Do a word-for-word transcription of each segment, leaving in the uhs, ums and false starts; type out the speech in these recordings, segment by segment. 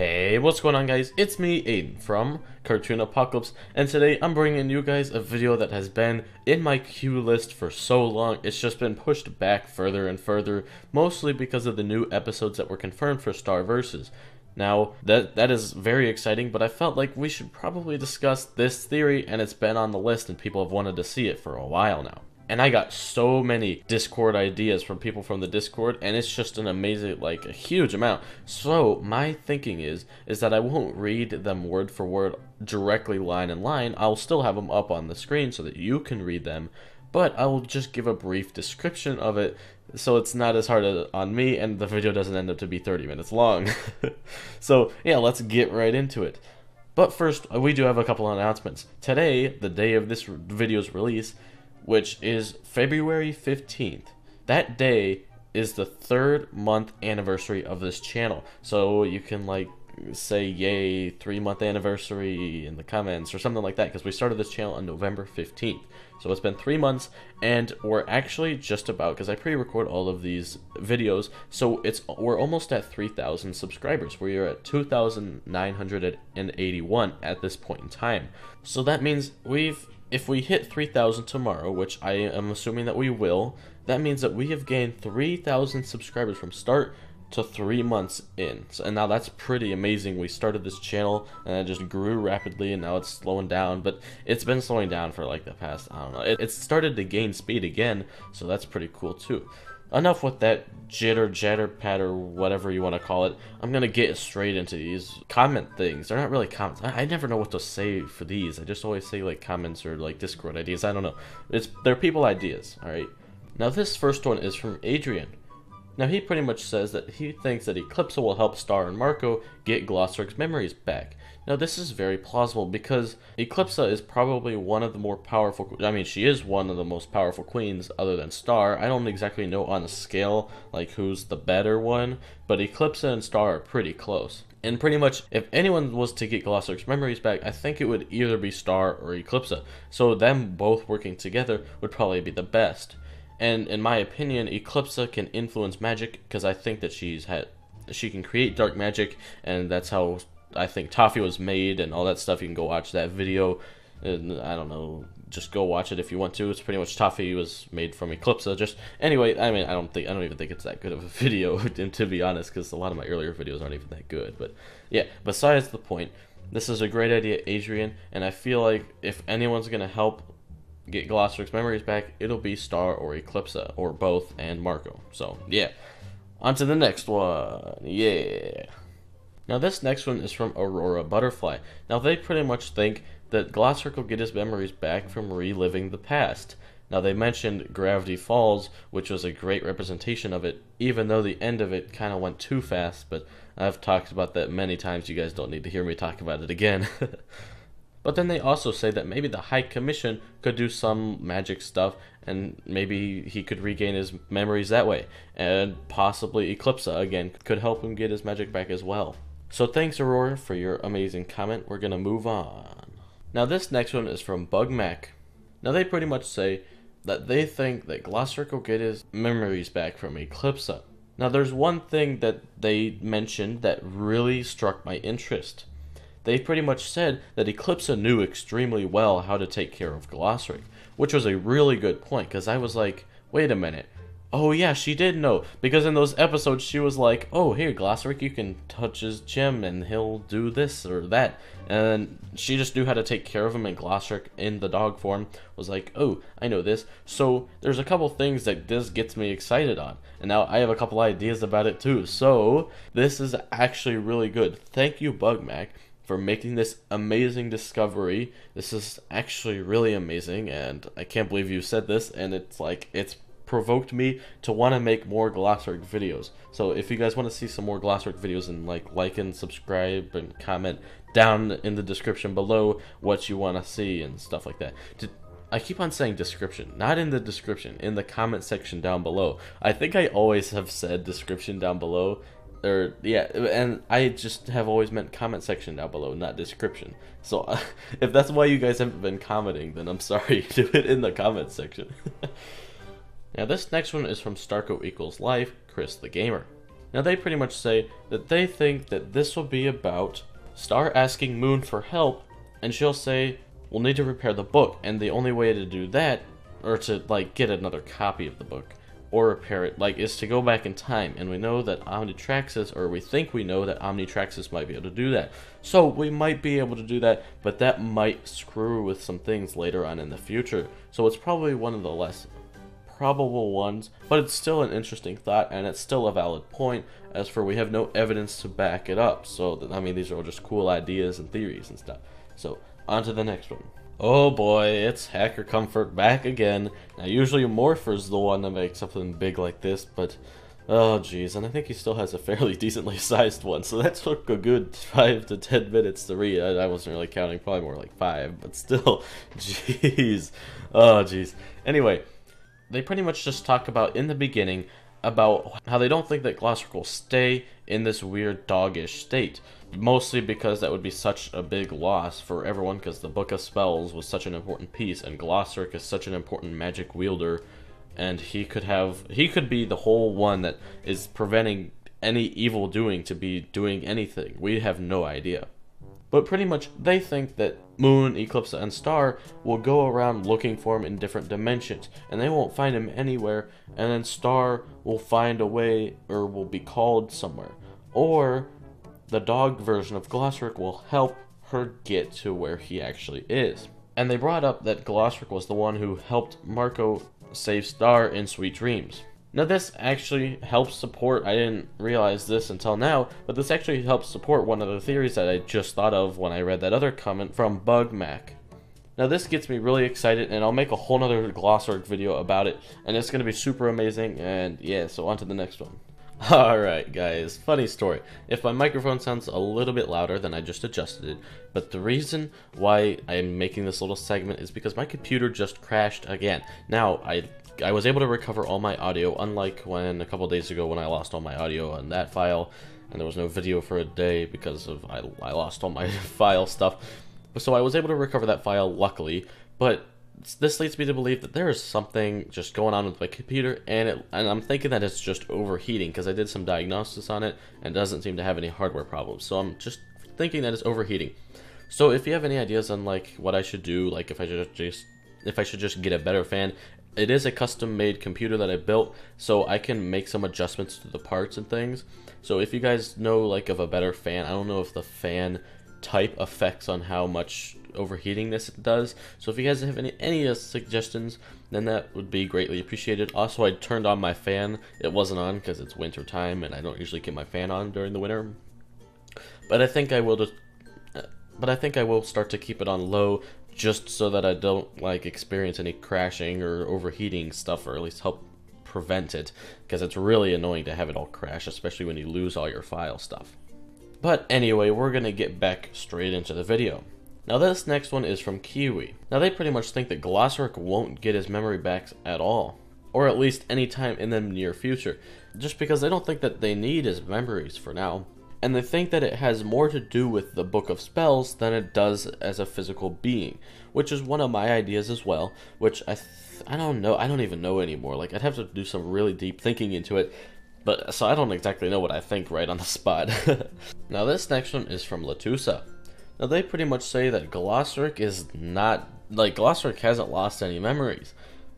Hey, what's going on guys, it's me Aiden from Cartoon Apocalypse, and today I'm bringing you guys a video that has been in my queue list for so long. It's just been pushed back further and further, mostly because of the new episodes that were confirmed for Star Versus. Now, that that is very exciting, but I felt like we should probably discuss this theory, and it's been on the list and people have wanted to see it for a while now. And I got so many Discord ideas from people from the Discord, and it's just an amazing, like, a huge amount. So my thinking is, is that I won't read them word for word directly line in line. I'll still have them up on the screen so that you can read them, but I will just give a brief description of it so it's not as hard on me and the video doesn't end up to be thirty minutes long. So yeah, let's get right into it. But first, we do have a couple of announcements. Today, the day of this video's release, which is February fifteenth. That day is the third month anniversary of this channel. So you can like say yay three month anniversary in the comments or something like that, because we started this channel on November fifteenth. So it's been three months and we're actually just about, because I pre-record all of these videos, so it's we're almost at three thousand subscribers. We're at two thousand nine hundred eighty-one at this point in time. So that means we've if we hit three thousand tomorrow, which I am assuming that we will, that means that we have gained three thousand subscribers from start to three months in. So, and now that's pretty amazing. We started this channel and it just grew rapidly, and now it's slowing down, but it's been slowing down for like the past, I don't know. It, it started to gain speed again, so that's pretty cool too. Enough with that jitter, jatter, patter, whatever you want to call it. I'm going to get straight into these comment things. They're not really comments. I, I never know what to say for these. I just always say like comments or like Discord ideas. I don't know. It's They're people ideas, alright? Now this first one is from Adrian. Now he pretty much says that he thinks that Eclipsa will help Star and Marco get Glossaryck's memories back. Now this is very plausible because Eclipsa is probably one of the more powerful, I mean she is one of the most powerful queens other than Star. I don't exactly know on a scale like who's the better one, but Eclipsa and Star are pretty close. And pretty much if anyone was to get Glossaryck's memories back, I think it would either be Star or Eclipsa. So them both working together would probably be the best. And in my opinion, Eclipsa can influence magic because I think that she's had, she can create dark magic, and that's how I think Toffee was made and all that stuff. You can go watch that video, and I don't know, just go watch it if you want to. It's pretty much Toffee was made from Eclipsa. Just anyway, I mean, I don't think I don't even think it's that good of a video, to be honest, because a lot of my earlier videos aren't even that good. But yeah, besides the point, this is a great idea, Adrian, and I feel like if anyone's gonna help get Glossaryck's memories back, it'll be Star or Eclipsa, or both, and Marco. So, yeah. On to the next one. Yeah. Now, this next one is from Aurora Butterfly. Now, they pretty much think that Glossaryck will get his memories back from reliving the past. Now, they mentioned Gravity Falls, which was a great representation of it, even though the end of it kind of went too fast, but I've talked about that many times. You guys don't need to hear me talk about it again. But then they also say that maybe the High Commission could do some magic stuff, and maybe he could regain his memories that way. And possibly Eclipsa, again, could help him get his magic back as well. So thanks, Aurora, for your amazing comment. We're going to move on. Now this next one is from Bug Mac. Now they pretty much say that they think that Glossaryck will get his memories back from Eclipsa. Now there's one thing that they mentioned that really struck my interest. They pretty much said that Eclipsa knew extremely well how to take care of Glossaryck, which was a really good point, because I was like, wait a minute, oh yeah, she did know, because in those episodes she was like, oh here Glossaryck, you can touch his gem and he'll do this or that, and she just knew how to take care of him, and Glossaryck in the dog form was like, oh I know this. So there's a couple things that this gets me excited on, and now I have a couple ideas about it too, so this is actually really good. Thank you, Bug Mac, for making this amazing discovery. This is actually really amazing, and I can't believe you said this, and it's like, it's provoked me to want to make more Glossaryck videos. So if you guys want to see some more Glossaryck videos, and like like and subscribe and comment down in the description below what you want to see and stuff like that. Did, I keep on saying description, not in the description, in the comment section down below. I think I always have said description down below. Or yeah, and I just have always meant comment section down below, not description. So uh, if that's why you guys haven't been commenting, then I'm sorry. Do it in the comment section. Now this next one is from Starco Equals Life, Chris the Gamer. Now they pretty much say that they think that this will be about Star asking Moon for help, and she'll say, we'll need to repair the book, and the only way to do that, or to, like, get another copy of the book, or repair it, like, is to go back in time, and we know that Omnitraxis, or we think we know that Omnitraxis might be able to do that. So, we might be able to do that, but that might screw with some things later on in the future. So it's probably one of the less probable ones, but it's still an interesting thought, and it's still a valid point, as for we have no evidence to back it up. So, I mean, these are all just cool ideas and theories and stuff. So, on to the next one. Oh boy, it's Hacker Comfort back again. Now usually Morpher's the one that makes something big like this, but oh geez, and I think he still has a fairly decently sized one, so that took a good five to ten minutes to read. I, I wasn't really counting, probably more like five, but still, jeez, oh jeez. Anyway, they pretty much just talk about in the beginning about how they don't think that Glossaryck will stay in this weird doggish state. Mostly because that would be such a big loss for everyone, because the Book of Spells was such an important piece, and Glossaryck is such an important magic wielder, and he could have he could be the whole one that is preventing any evil doing to be doing anything. We have no idea. But pretty much they think that Moon, Eclipsa, and Star will go around looking for him in different dimensions, and they won't find him anywhere, and then Star will find a way, or will be called somewhere. Or the dog version of Glossaryck will help her get to where he actually is. And they brought up that Glossaryck was the one who helped Marco save Star in Sweet Dreams. Now this actually helps support, I didn't realize this until now, but this actually helps support one of the theories that I just thought of when I read that other comment from Bug Mac. Now this gets me really excited, and I'll make a whole nother Glossaryck video about it, and it's going to be super amazing, and yeah, so on to the next one. Alright guys, funny story. If my microphone sounds a little bit louder, then I just adjusted it. But the reason why I'm making this little segment is because my computer just crashed again. Now, I I was able to recover all my audio, unlike when a couple days ago when I lost all my audio on that file, and there was no video for a day because of I, I lost all my file stuff. So I was able to recover that file, luckily, but this leads me to believe that there is something just going on with my computer, and it, and I'm thinking that it's just overheating, because I did some diagnosis on it and it doesn't seem to have any hardware problems. So I'm just thinking that it's overheating. So if you have any ideas on like what I should do, like if I should just if I should just get a better fan, it is a custom-made computer that I built, so I can make some adjustments to the parts and things. So if you guys know like of a better fan, I don't know if the fan type affects on how much overheating this does, so if you guys have any any suggestions, then that would be greatly appreciated. Also, I turned on my fan. It wasn't on because it's winter time and I don't usually get my fan on during the winter, but I think I will just but I think I will start to keep it on low, just so that I don't like experience any crashing or overheating stuff, or at least help prevent it, because it's really annoying to have it all crash, especially when you lose all your file stuff. But anyway, we're gonna get back straight into the video. Now this next one is from Kiwi. Now they pretty much think that Glossaryck won't get his memory back at all, or at least any time in the near future, just because they don't think that they need his memories for now, and they think that it has more to do with the Book of Spells than it does as a physical being, which is one of my ideas as well, which I, th I don't know, I don't even know anymore, like I'd have to do some really deep thinking into it, but so I don't exactly know what I think right on the spot. Now this next one is from Latusa. Now they pretty much say that Glossaryck is not, like Glossaryck hasn't lost any memories.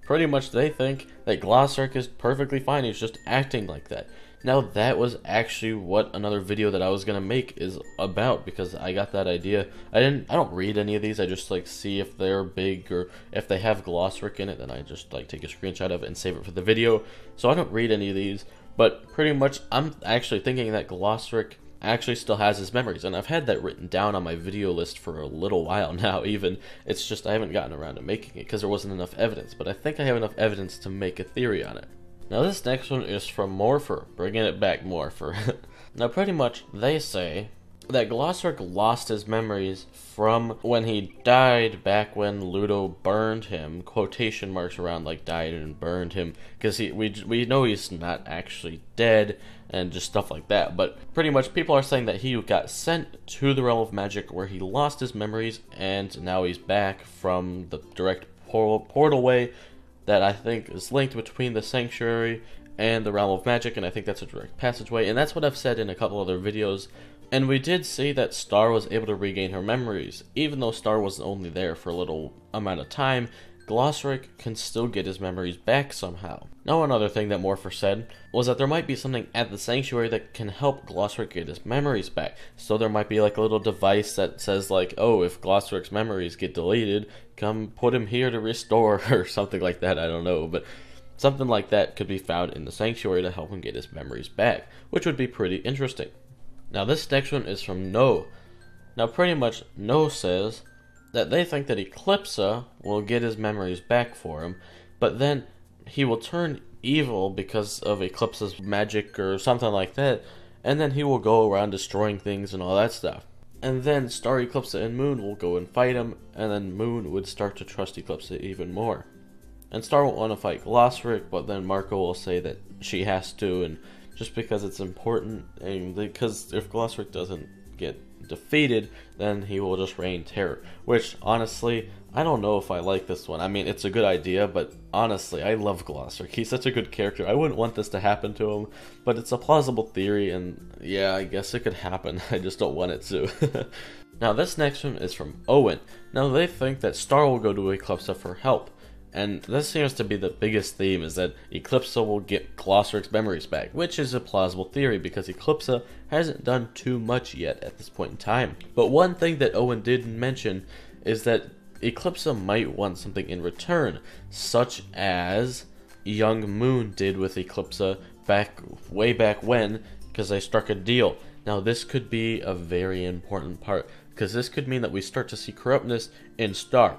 Pretty much they think that Glossaryck is perfectly fine, he's just acting like that. Now that was actually what another video that I was gonna make is about, because I got that idea. I didn't, I don't read any of these, I just like see if they're big or if they have Glossaryck in it, then I just like take a screenshot of it and save it for the video. So I don't read any of these, but pretty much I'm actually thinking that Glossaryck actually still has his memories, and I've had that written down on my video list for a little while now even. It's just I haven't gotten around to making it because there wasn't enough evidence, but I think I have enough evidence to make a theory on it. Now this next one is from Morpher, bringing it back Morpher. Now pretty much they say that Glossaryck lost his memories from when he died back when Ludo burned him, quotation marks around like died and burned him, because he we, we know he's not actually dead and just stuff like that, but pretty much people are saying that he got sent to the Realm of Magic where he lost his memories, and now he's back from the direct portal portalway that I think is linked between the sanctuary and the Realm of Magic, and I think that's a direct passageway, and that's what I've said in a couple other videos. And we did see that Star was able to regain her memories. Even though Star was only there for a little amount of time, Glossaryck can still get his memories back somehow. Now another thing that Morpher said was that there might be something at the sanctuary that can help Glossaryck get his memories back. So there might be like a little device that says like, oh, if Glossaryck's memories get deleted, come put him here to restore, or something like that, I don't know, but something like that could be found in the sanctuary to help him get his memories back, which would be pretty interesting. Now this next one is from No. Now pretty much No says that they think that Eclipsa will get his memories back for him, but then he will turn evil because of Eclipsa's magic or something like that, and then he will go around destroying things and all that stuff. And then Star, Eclipsa, and Moon will go and fight him, and then Moon would start to trust Eclipsa even more. And Star will want to fight Glossaryck, but then Marco will say that she has to, and just because it's important, and because if Glossaryck doesn't get defeated, then he will just rain terror, which honestly I don't know if I like this one. I mean, it's a good idea, but honestly I love Glossaryck. He's such a good character. I wouldn't want this to happen to him, but it's a plausible theory, and yeah, I guess it could happen. I just don't want it to. Now this next one is from Owen. Now they think that Star will go to Eclipsa for help, and this seems to be the biggest theme, is that Eclipsa will get Glossaryck's memories back, which is a plausible theory because Eclipsa hasn't done too much yet at this point in time. But one thing that Owen did mention is that Eclipsa might want something in return, such as Young Moon did with Eclipsa back way back when, because they struck a deal. Now this could be a very important part, because this could mean that we start to see corruptness in Star.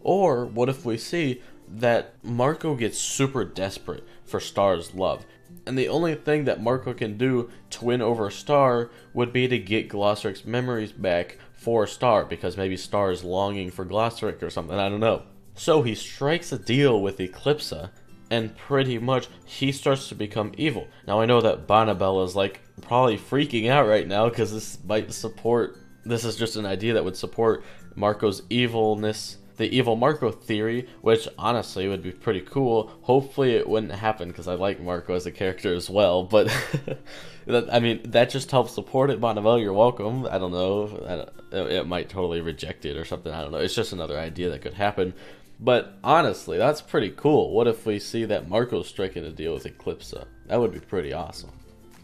Or what if we see that Marco gets super desperate for Star's love, and the only thing that Marco can do to win over Star would be to get Glossaryck's memories back for Star, because maybe Star is longing for Glossaryck or something, I don't know. So he strikes a deal with Eclipsa, and pretty much he starts to become evil. Now I know that Bonabella is like probably freaking out right now, because this might support, this is just an idea that would support Marco's evilness, the evil Marco theory, which honestly would be pretty cool. Hopefully it wouldn't happen, because I like Marco as a character as well, but I mean, that just helps support it. Bonneville, you're welcome. I don't know, I don't, it might totally reject it or something, I don't know, it's just another idea that could happen. But honestly, that's pretty cool. What if we see that Marco's striking a deal with Eclipsa? That would be pretty awesome.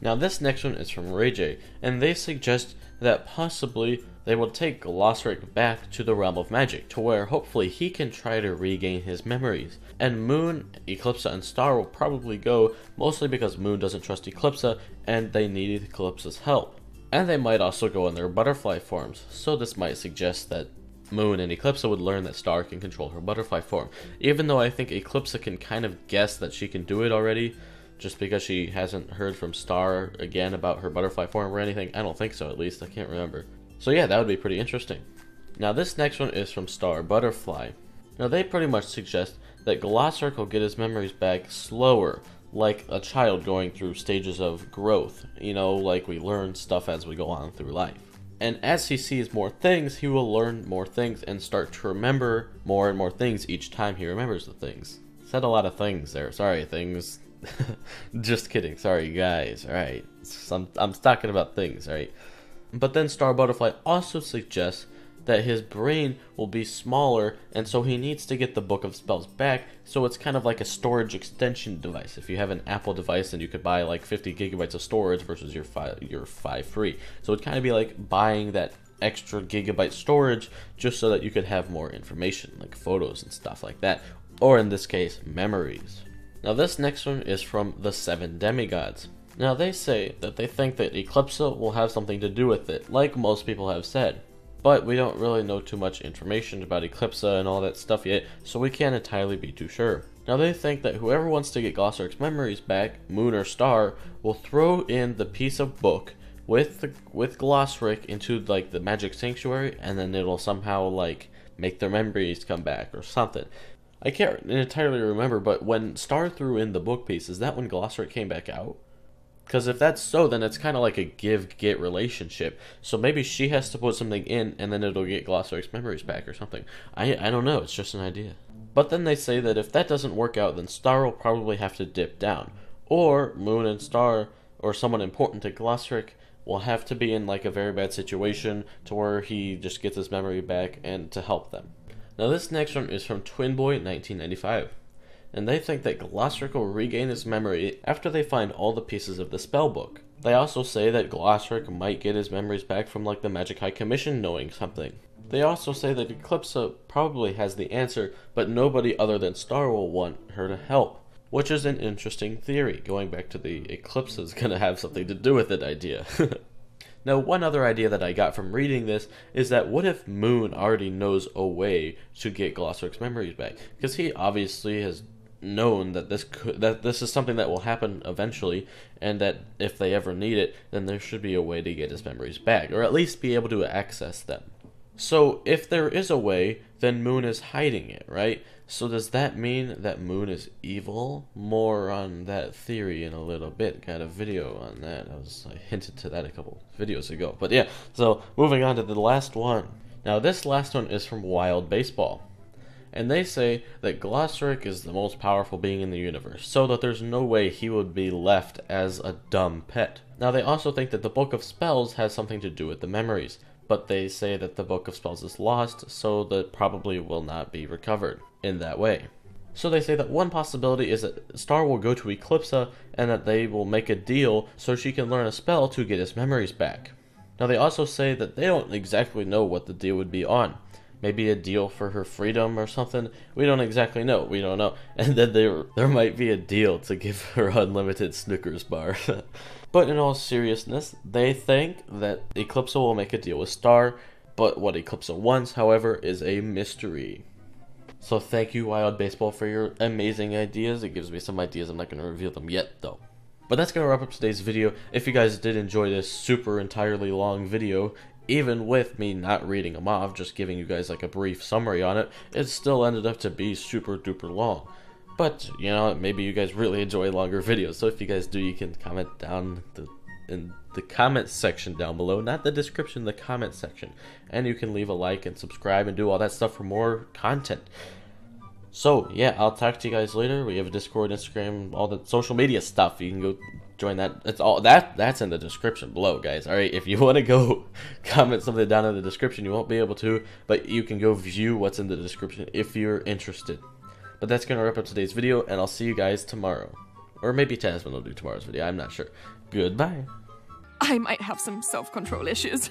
Now this next one is from Ray J, and they suggest that possibly they will take Glossaryck back to the Realm of Magic, to where hopefully he can try to regain his memories. And Moon, Eclipsa, and Star will probably go, mostly because Moon doesn't trust Eclipsa and they need Eclipsa's help. And they might also go in their butterfly forms, so this might suggest that Moon and Eclipsa would learn that Star can control her butterfly form, even though I think Eclipsa can kind of guess that she can do it already, just because she hasn't heard from Star again about her butterfly form or anything. I don't think so, at least. I can't remember. So yeah, that would be pretty interesting. Now this next one is from Star Butterfly. Now they pretty much suggest that Glossaryck will get his memories back slower, like a child going through stages of growth. You know, like we learn stuff as we go on through life. And as he sees more things, he will learn more things and start to remember more and more things each time he remembers the things. Said a lot of things there. Sorry, things. Just kidding, sorry guys, alright, I'm, I'm talking about things, alright. But then Star Butterfly also suggests that his brain will be smaller, and so he needs to get the Book of Spells back, so it's kind of like a storage extension device. If you have an Apple device, then you could buy like fifty gigabytes of storage versus your five, your five free. So it'd kind of be like buying that extra gigabyte storage just so that you could have more information, like photos and stuff like that, or in this case, memories. Now this next one is from The Seven Demigods. Now they say that they think that Eclipsa will have something to do with it, like most people have said. But we don't really know too much information about Eclipsa and all that stuff yet, so we can't entirely be too sure. Now they think that whoever wants to get Glossaryck's memories back, Moon or Star, will throw in the piece of book with the, with Glossaryck into like the magic sanctuary, and then it'll somehow like make their memories come back or something. I can't entirely remember, but when Star threw in the book piece, is that when Glossaryck came back out? Because if that's so, then it's kind of like a give-get relationship. So maybe she has to put something in, and then it'll get Glossaryck's memories back or something. I, I don't know, it's just an idea. But then they say that if that doesn't work out, then Star will probably have to dip down. or Moon and Star or someone important to Glossaryck will have to be in like a very bad situation to where he just gets his memory back and to help them. Now this next one is from Twin Boy nineteen ninety-five, and they think that Glossaryck will regain his memory after they find all the pieces of the spell book. They also say that Glossaryck might get his memories back from like the Magic High Commission knowing something. They also say that Eclipsa probably has the answer, but nobody other than Star will want her to help, which is an interesting theory, going back to the Eclipsa is going to have something to do with it idea. Now one other idea that I got from reading this is that what if Moon already knows a way to get Glossaryck's memories back, because he obviously has known that this could, that this is something that will happen eventually, and that if they ever need it, then there should be a way to get his memories back, or at least be able to access them. So if there is a way, then Moon is hiding it, right? So does that mean that Moon is evil? More on that theory in a little bit. Got a video on that. I was I hinted to that a couple videos ago. But yeah, so moving on to the last one. Now this last one is from Wild Baseball, and they say that Glossaryck is the most powerful being in the universe, so that there's no way he would be left as a dumb pet. Now they also think that the Book of Spells has something to do with the memories, but they say that the Book of Spells is lost, so that probably will not be recovered in that way. So they say that one possibility is that Star will go to Eclipsa and that they will make a deal so she can learn a spell to get his memories back. Now they also say that they don't exactly know what the deal would be on. Maybe a deal for her freedom or something. We don't exactly know. We don't know. And then there, there might be a deal to give her unlimited Snickers bar. But in all seriousness, they think that Eclipsa will make a deal with Star. But what Eclipsa wants, however, is a mystery. So thank you, Wild Baseball, for your amazing ideas. It gives me some ideas. I'm not going to reveal them yet, though. But that's going to wrap up today's video. If you guys did enjoy this super entirely long video, even with me not reading them off, just giving you guys like a brief summary on it, it still ended up to be super duper long. But, you know, maybe you guys really enjoy longer videos. So if you guys do, you can comment down the, in the comment section down below. Not the description, the comment section. And you can leave a like and subscribe and do all that stuff for more content. So, yeah, I'll talk to you guys later. We have a Discord, Instagram, all the social media stuff. You can go join that. It's all that that's in the description below, guys. All right, if you want to go comment something down in the description, you won't be able to, but you can go view what's in the description if you're interested. But that's going to wrap up today's video, and I'll see you guys tomorrow. Or maybe Tasman will do tomorrow's video. I'm not sure. Goodbye. I might have some self-control issues.